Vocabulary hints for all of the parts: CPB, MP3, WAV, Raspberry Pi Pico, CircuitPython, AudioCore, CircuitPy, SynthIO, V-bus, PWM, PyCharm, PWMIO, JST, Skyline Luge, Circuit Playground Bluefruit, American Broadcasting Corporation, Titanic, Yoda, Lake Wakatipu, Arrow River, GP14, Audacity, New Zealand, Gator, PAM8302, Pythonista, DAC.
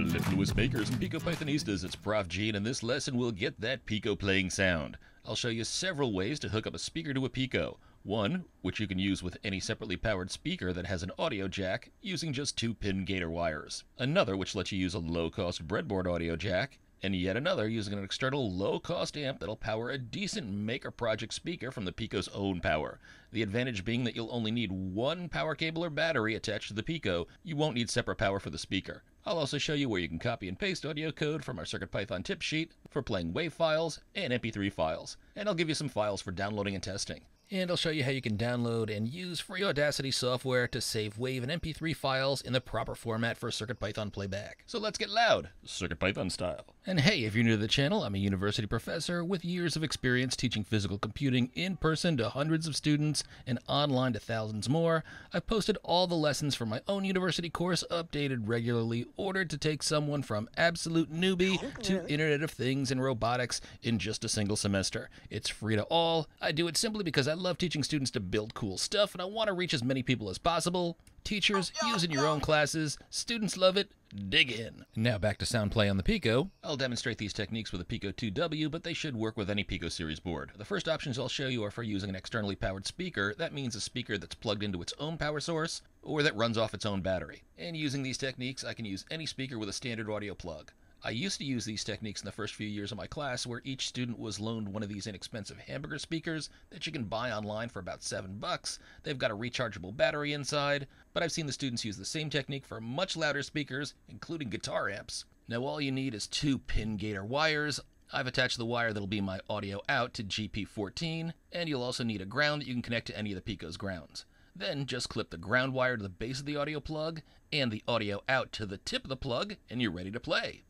mellifluous makers and Pico Pythonistas, it's Prof. Gene, and this lesson will get that Pico playing sound. I'll show you several ways to hook up a speaker to a Pico. One, which you can use with any separately powered speaker that has an audio jack using just 2-pin Gator wires. Another which lets you use a low-cost breadboard audio jack, and yet another using an external low-cost amp that'll power a decent Maker Project speaker from the Pico's own power. The advantage being that you'll only need one power cable or battery attached to the Pico. You won't need separate power for the speaker. I'll also show you where you can copy and paste audio code from our CircuitPython tip sheet for playing WAV files and MP3 files. And I'll give you some files for downloading and testing. And I'll show you how you can download and use free Audacity software to save WAV and MP3 files in the proper format for CircuitPython playback. So let's get loud, CircuitPython style. And hey, if you're new to the channel, I'm a university professor with years of experience teaching physical computing in person to hundreds of students and online to thousands more. I've posted all the lessons from my own university course, updated regularly, ordered to take someone from absolute newbie to Internet of Things and robotics in just a single semester. It's free to all. I do it simply because I love teaching students to build cool stuff, and I want to reach as many people as possible. Teachers, use in your own classes. Students love it. Dig in. Now back to sound play on the Pico. I'll demonstrate these techniques with a Pico 2W, but they should work with any Pico series board. The first options I'll show you are for using an externally powered speaker. That means a speaker that's plugged into its own power source or that runs off its own battery. And using these techniques, I can use any speaker with a standard audio plug. I used to use these techniques in the first few years of my class, where each student was loaned one of these inexpensive hamburger speakers that you can buy online for about $7. They've got a rechargeable battery inside, but I've seen the students use the same technique for much louder speakers, including guitar amps. Now all you need is 2-pin Gator wires. I've attached the wire that'll be my audio out to GP14, and you'll also need a ground that you can connect to any of the Pico's grounds. Then just clip the ground wire to the base of the audio plug and the audio out to the tip of the plug, and you're ready to play.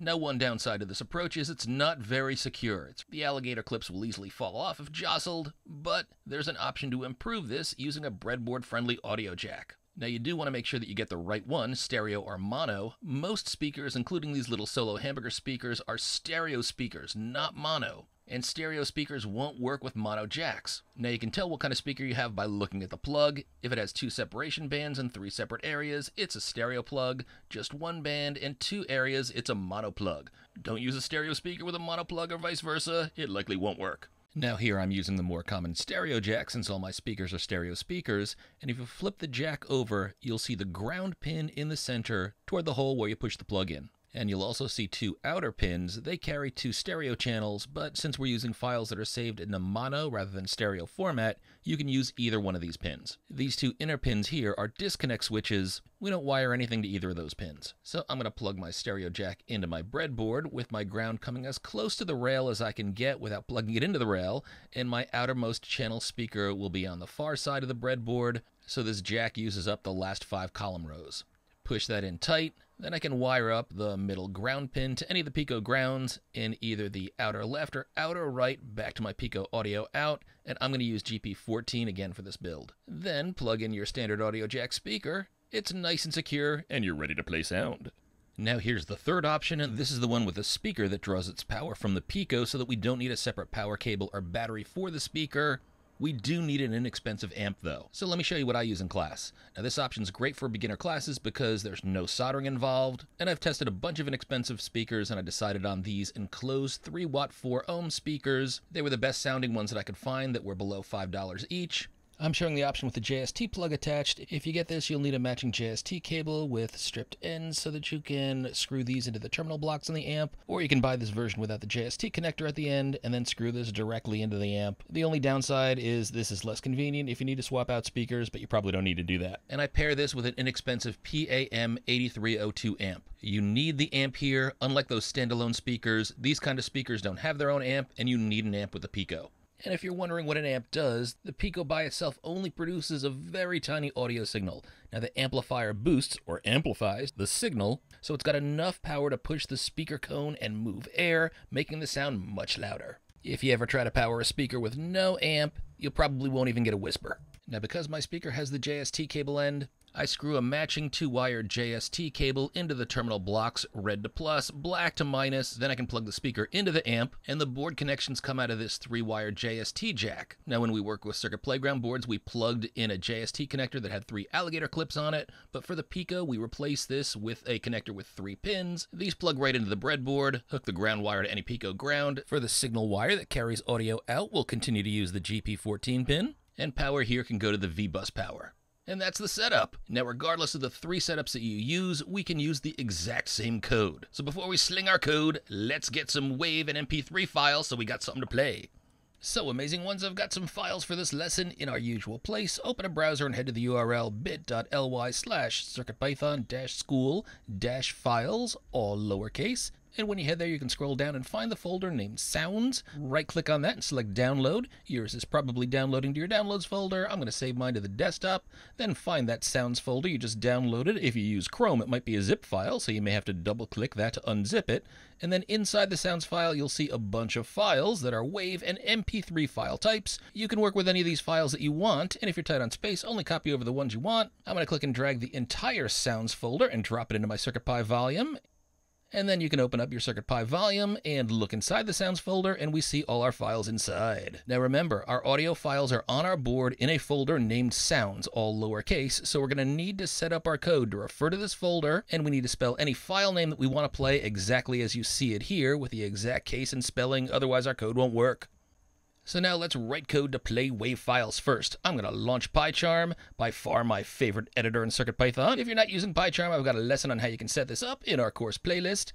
Now one downside to this approach is it's not very secure. The alligator clips will easily fall off if jostled, but there's an option to improve this using a breadboard-friendly audio jack. Now you do want to make sure that you get the right one, stereo or mono. Most speakers, including these little solo hamburger speakers, are stereo speakers, not mono. And stereo speakers won't work with mono jacks. Now you can tell what kind of speaker you have by looking at the plug. If it has 2 separation bands and 3 separate areas, it's a stereo plug. Just 1 band and 2 areas, it's a mono plug. Don't use a stereo speaker with a mono plug or vice versa, it likely won't work. Now here I'm using the more common stereo jack since all my speakers are stereo speakers, and if you flip the jack over, you'll see the ground pin in the center toward the hole where you push the plug in. And you'll also see 2 outer pins. They carry 2 stereo channels, but since we're using files that are saved in a mono rather than stereo format, you can use either one of these pins. These 2 inner pins here are disconnect switches. We don't wire anything to either of those pins. So I'm going to plug my stereo jack into my breadboard with my ground coming as close to the rail as I can get without plugging it into the rail, and my outermost channel speaker will be on the far side of the breadboard, so this jack uses up the last 5 column rows. Push that in tight. Then I can wire up the middle ground pin to any of the Pico grounds in either the outer left or outer right back to my Pico audio out, and I'm going to use GP14 again for this build. Then plug in your standard audio jack speaker. It's nice and secure, and you're ready to play sound. Now here's the third option, and this is the one with a speaker that draws its power from the Pico so that we don't need a separate power cable or battery for the speaker. We do need an inexpensive amp though, so let me show you what I use in class. Now this option's great for beginner classes because there's no soldering involved, and I've tested a bunch of inexpensive speakers and I decided on these enclosed 3-watt 4-ohm speakers. They were the best sounding ones that I could find that were below $5 each. I'm showing the option with the JST plug attached. If you get this, you'll need a matching JST cable with stripped ends so that you can screw these into the terminal blocks on the amp, or you can buy this version without the JST connector at the end and then screw this directly into the amp. The only downside is this is less convenient if you need to swap out speakers, but you probably don't need to do that. And I pair this with an inexpensive PAM8302 amp. You need the amp here. Unlike those standalone speakers, these kind of speakers don't have their own amp, and you need an amp with a Pico. And if you're wondering what an amp does, the Pico by itself only produces a very tiny audio signal. Now the amplifier boosts, or amplifies, the signal, so it's got enough power to push the speaker cone and move air, making the sound much louder. If you ever try to power a speaker with no amp, you probably won't even get a whisper. Now because my speaker has the JST cable end, I screw a matching 2-wire JST cable into the terminal blocks, red to plus, black to minus, then I can plug the speaker into the amp, and the board connections come out of this 3-wire JST jack. Now when we work with Circuit Playground boards, we plugged in a JST connector that had 3 alligator clips on it, but for the Pico, we replaced this with a connector with 3 pins. These plug right into the breadboard, hook the ground wire to any Pico ground. For the signal wire that carries audio out, we'll continue to use the GP14 pin, and power here can go to the V-bus power. And that's the setup. Now, regardless of the 3 setups that you use, we can use the exact same code. So before we sling our code, let's get some WAV and MP3 files so we got something to play. So, amazing ones, I've got some files for this lesson in our usual place. Open a browser and head to the URL bit.ly/circuitpython-school-files, all lowercase. And when you head there, you can scroll down and find the folder named Sounds. Right-click on that and select Download. Yours is probably downloading to your Downloads folder. I'm going to save mine to the desktop. Then find that Sounds folder you just downloaded. If you use Chrome, it might be a zip file, so you may have to double-click that to unzip it. And then inside the Sounds file, you'll see a bunch of files that are WAV and MP3 file types. You can work with any of these files that you want, and if you're tight on space, only copy over the ones you want. I'm going to click and drag the entire Sounds folder and drop it into my CircuitPy volume. And then you can open up your CircuitPy volume and look inside the Sounds folder, and we see all our files inside. Now remember, our audio files are on our board in a folder named Sounds, all lowercase, so we're going to need to set up our code to refer to this folder, and we need to spell any file name that we want to play exactly as you see it here, with the exact case and spelling, otherwise our code won't work. So now let's write code to play WAV files first. I'm going to launch PyCharm, by far my favorite editor in CircuitPython. If you're not using PyCharm, I've got a lesson on how you can set this up in our course playlist.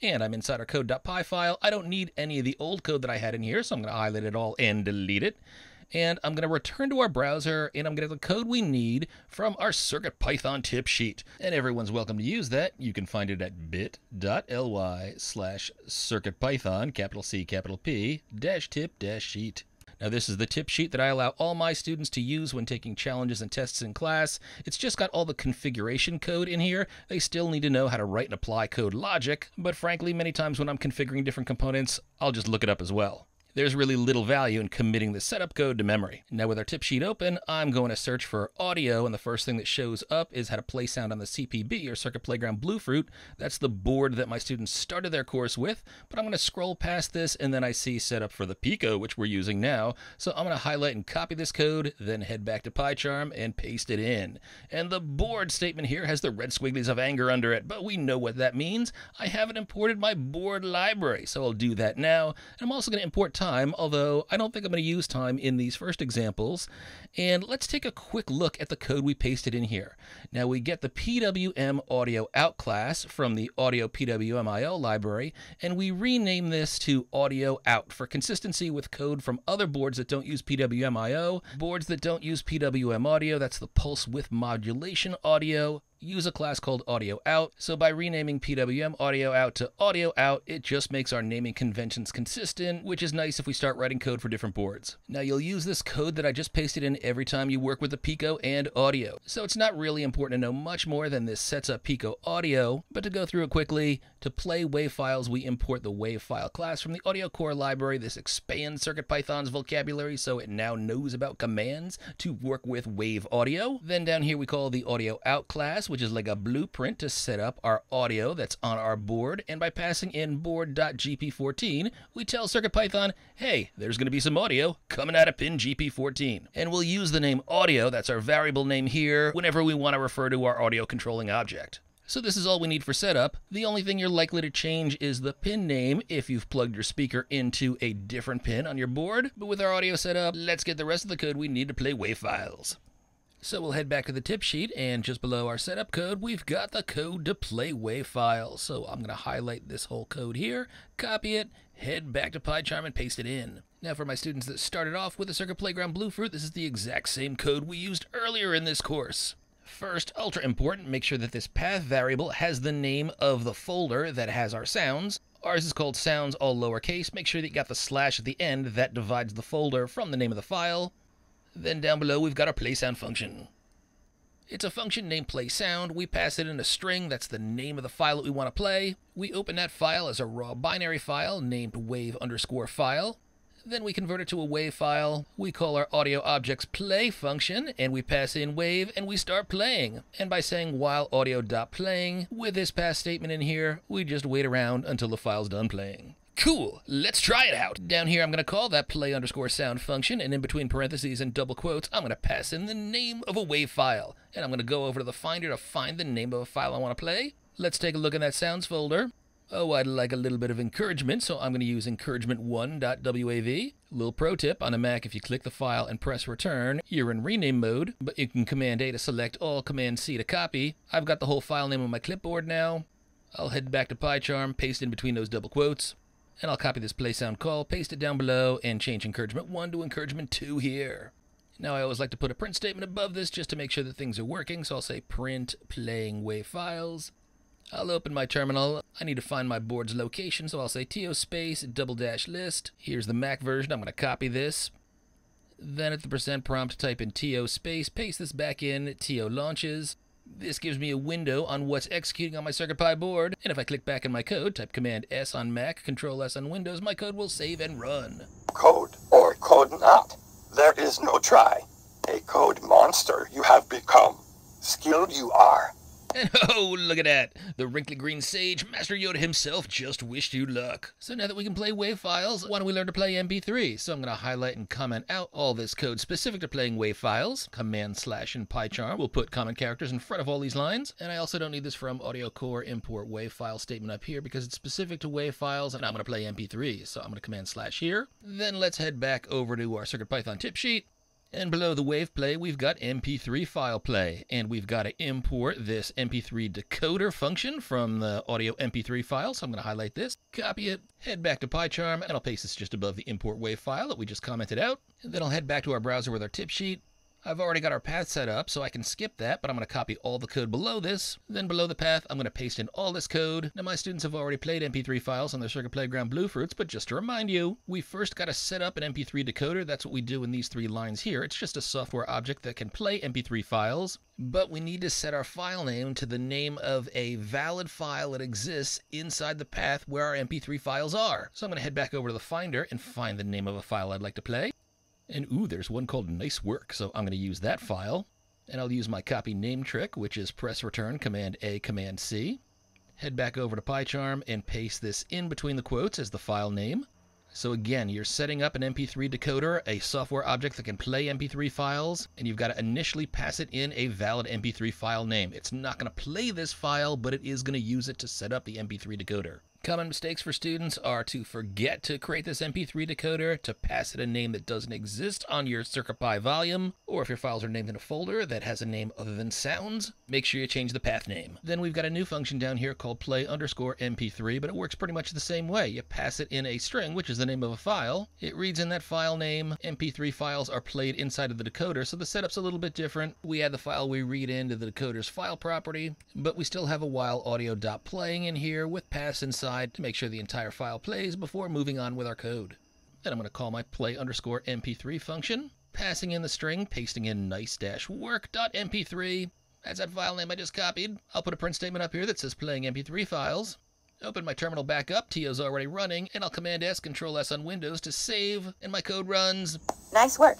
And I'm inside our code.py file. I don't need any of the old code that I had in here, so I'm going to highlight it all and delete it. And I'm going to return to our browser, and I'm going to get the code we need from our CircuitPython tip sheet. And everyone's welcome to use that. You can find it at bit.ly/CircuitPython, capital C, capital P, -tip-sheet. Now this is the tip sheet that I allow all my students to use when taking challenges and tests in class. It's just got all the configuration code in here. They still need to know how to write and apply code logic, but frankly, many times when I'm configuring different components, I'll just look it up as well. There's really little value in committing the setup code to memory. Now with our tip sheet open, I'm going to search for audio, and the first thing that shows up is how to play sound on the CPB, or Circuit Playground Bluefruit. That's the board that my students started their course with, but I'm going to scroll past this, and then I see setup for the Pico, which we're using now. So I'm going to highlight and copy this code, then head back to PyCharm and paste it in. And the board statement here has the red squigglies of anger under it, but we know what that means. I haven't imported my board library, so I'll do that now. And I'm also going to import time, although I don't think I'm going to use time in these first examples. And let's take a quick look at the code we pasted in here. Now we get the PWM Audio Out class from the Audio PWMIO library, and we rename this to Audio Out for consistency with code from other boards that don't use PWMIO, boards that don't use PWM audio, that's the pulse width modulation audio, use a class called Audio Out. So by renaming PWM Audio Out to Audio Out, it just makes our naming conventions consistent, which is nice if we start writing code for different boards. Now you'll use this code that I just pasted in every time you work with the Pico and audio. So it's not really important to know much more than this sets up Pico audio, but to go through it quickly, to play WAV files, we import the WAV file class from the AudioCore library. This expands CircuitPython's vocabulary so it now knows about commands to work with WAV audio. Then down here we call the Audio Out class, which is like a blueprint to set up our audio that's on our board, and by passing in board.gp14, we tell CircuitPython, hey, there's going to be some audio coming out of pin GP14. And we'll use the name audio, that's our variable name here, whenever we want to refer to our audio controlling object. So this is all we need for setup. The only thing you're likely to change is the pin name if you've plugged your speaker into a different pin on your board. But with our audio setup, let's get the rest of the code we need to play WAV files. So we'll head back to the tip sheet, and just below our setup code, we've got the code to play WAV files. So I'm going to highlight this whole code here, copy it, head back to PyCharm and paste it in. Now for my students that started off with the Circuit Playground Bluefruit, this is the exact same code we used earlier in this course. First, ultra important, make sure that this path variable has the name of the folder that has our sounds. Ours is called Sounds, all lowercase. Make sure that you got the / at the end that divides the folder from the name of the file. Then down below, we've got our PlaySound function. It's a function named PlaySound. We pass it in a string. That's the name of the file that we want to play. We open that file as a raw binary file named WAV_file. Then we convert it to a WAV file. We call our audio object's play function, and we pass in WAV, and we start playing. And by saying while audio.playing, with this pass statement in here, we just wait around until the file's done playing. Cool, let's try it out. Down here, I'm gonna call that play_sound function, and in between parentheses and double quotes, I'm gonna pass in the name of a WAV file. And I'm gonna go over to the Finder to find the name of a file I wanna play. Let's take a look in that sounds folder. Oh, I'd like a little bit of encouragement, so I'm going to use encouragement1.wav. Little pro tip, on a Mac, if you click the file and press return, you're in rename mode, but you can Command A to select all, Command C to copy. I've got the whole file name on my clipboard now. I'll head back to PyCharm, paste in between those double quotes, and I'll copy this play sound call, paste it down below, and change encouragement1 to encouragement2 here. Now, I always like to put a print statement above this just to make sure that things are working, so I'll say print playing WAV files. I'll open my terminal. I need to find my board's location, so I'll say to space \list. Here's the Mac version. I'm going to copy this. Then at the percent prompt, type in to space, paste this back in, to launches. This gives me a window on what's executing on my CircuitPy board. And if I click back in my code, type Command S on Mac, Control S on Windows, my code will save and run. Code or code not. There is no try. A code monster you have become. Skilled you are. And oh, look at that. The wrinkly green sage, Master Yoda himself, just wished you luck. So now that we can play WAV files, why don't we learn to play MP3? So I'm going to highlight and comment out all this code specific to playing WAV files. Command/ in PyCharm. We'll put common characters in front of all these lines. And I also don't need this from AudioCore import WAV file statement up here because it's specific to WAV files, and I'm going to play MP3. So I'm going to Command/ here. Then let's head back over to our CircuitPython tip sheet. And below the WAV play, we've got MP3 file play, and we've got to import this MP3 decoder function from the audio MP3 file. So I'm going to highlight this, copy it, head back to PyCharm, and I'll paste this just above the import WAV file that we just commented out. And then I'll head back to our browser with our tip sheet. I've already got our path set up, so I can skip that, but I'm going to copy all the code below this. Then below the path, I'm going to paste in all this code. Now, my students have already played MP3 files on their Circuit Playground Bluefruits, but just to remind you, we first got to set up an MP3 decoder. That's what we do in these three lines here. It's just a software object that can play MP3 files, but we need to set our file name to the name of a valid file that exists inside the path where our MP3 files are. So I'm going to head back over to the Finder and find the name of a file I'd like to play. And ooh, there's one called Nice Work, so I'm going to use that file. And I'll use my copy name trick, which is press return, Command A, Command C. Head back over to PyCharm and paste this in between the quotes as the file name. So again, you're setting up an MP3 decoder, a software object that can play MP3 files, and you've got to initially pass it in a valid MP3 file name. It's not going to play this file, but it is going to use it to set up the MP3 decoder. Common mistakes for students are to forget to create this MP3 decoder, to pass it a name that doesn't exist on your CircuitPy volume, or if your files are named in a folder that has a name other than sounds, make sure you change the path name. Then we've got a new function down here called play_mp3, but it works pretty much the same way. You pass it in a string, which is the name of a file. It reads in that file name. MP3 files are played inside of the decoder, so the setup's a little bit different. We add the file we read into the decoder's file property, but we still have a while audio.playing in here with pass inside to make sure the entire file plays before moving on with our code. Then I'm going to call my play_mp3 function, passing in the string, pasting in nice-work.mp3. That's that file name I just copied. I'll put a print statement up here that says playing MP3 files. Open my terminal back up, Tio's already running, and I'll Command S, Control S on Windows to save, and my code runs. Nice work.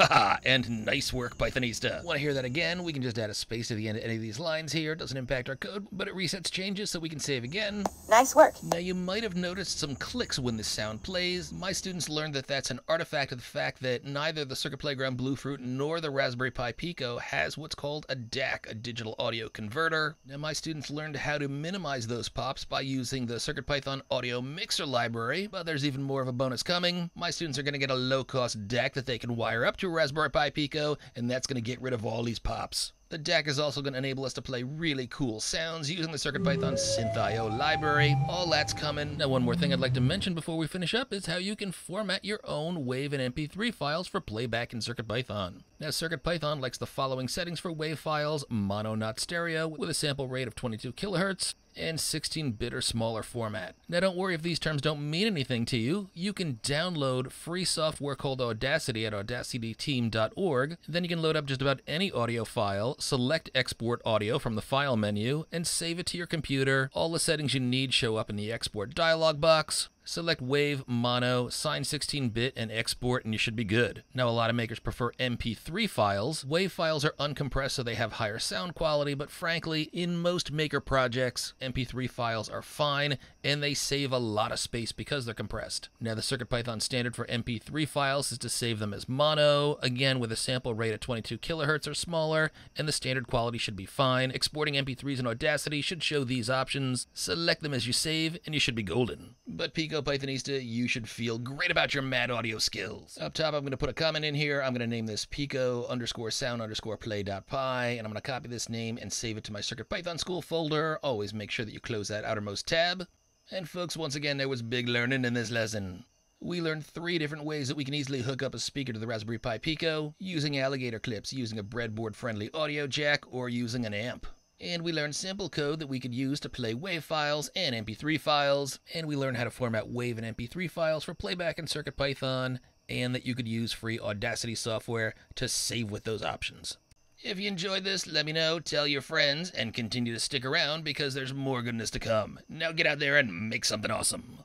Haha, and nice work, Pythonista. Want to hear that again? We can just add a space to the end of any of these lines here. It doesn't impact our code, but it resets changes so we can save again. Nice work. Now, you might have noticed some clicks when this sound plays. My students learned that that's an artifact of the fact that neither the Circuit Playground Bluefruit nor the Raspberry Pi Pico has what's called a DAC, a digital audio converter. Now, my students learned how to minimize those pops by using the CircuitPython Audio Mixer library, but there's even more of a bonus coming. My students are going to get a low-cost DAC that they can wire up to Raspberry Pi Pico, and that's going to get rid of all these pops. The DAC is also going to enable us to play really cool sounds using the CircuitPython SynthIO library. All that's coming. Now, one more thing I'd like to mention before we finish up is how you can format your own WAV and MP3 files for playback in CircuitPython. Now, CircuitPython likes the following settings for WAV files: mono, not stereo, with a sample rate of 22 kilohertz, and 16-bit or smaller format. Now, don't worry if these terms don't mean anything to you. You can download free software called Audacity at audacityteam.org. Then you can load up just about any audio file, select Export Audio from the File menu, and save it to your computer. All the settings you need show up in the Export dialog box. select WAV, mono, sign 16-bit, and export, and you should be good. Now, a lot of makers prefer MP3 files. WAV files are uncompressed, so they have higher sound quality, but frankly, in most maker projects, MP3 files are fine, and they save a lot of space because they're compressed. Now, the CircuitPython standard for MP3 files is to save them as mono, again, with a sample rate at 22 kilohertz or smaller, and the standard quality should be fine. Exporting MP3s in Audacity should show these options. Select them as you save, and you should be golden. But Pico Pythonista, you should feel great about your mad audio skills. Up top, I'm going to put a comment in here. I'm going to name this pico_sound_play.py, and I'm going to copy this name and save it to my CircuitPython school folder. Always make sure that you close that outermost tab. And folks, once again, there was big learning in this lesson. We learned 3 different ways that we can easily hook up a speaker to the Raspberry Pi Pico, using alligator clips, using a breadboard-friendly audio jack, or using an amp. And we learned simple code that we could use to play WAV files and MP3 files. And we learned how to format WAV and MP3 files for playback in CircuitPython, and that you could use free Audacity software to save with those options. If you enjoyed this, let me know, tell your friends, and continue to stick around because there's more goodness to come. Now get out there and make something awesome.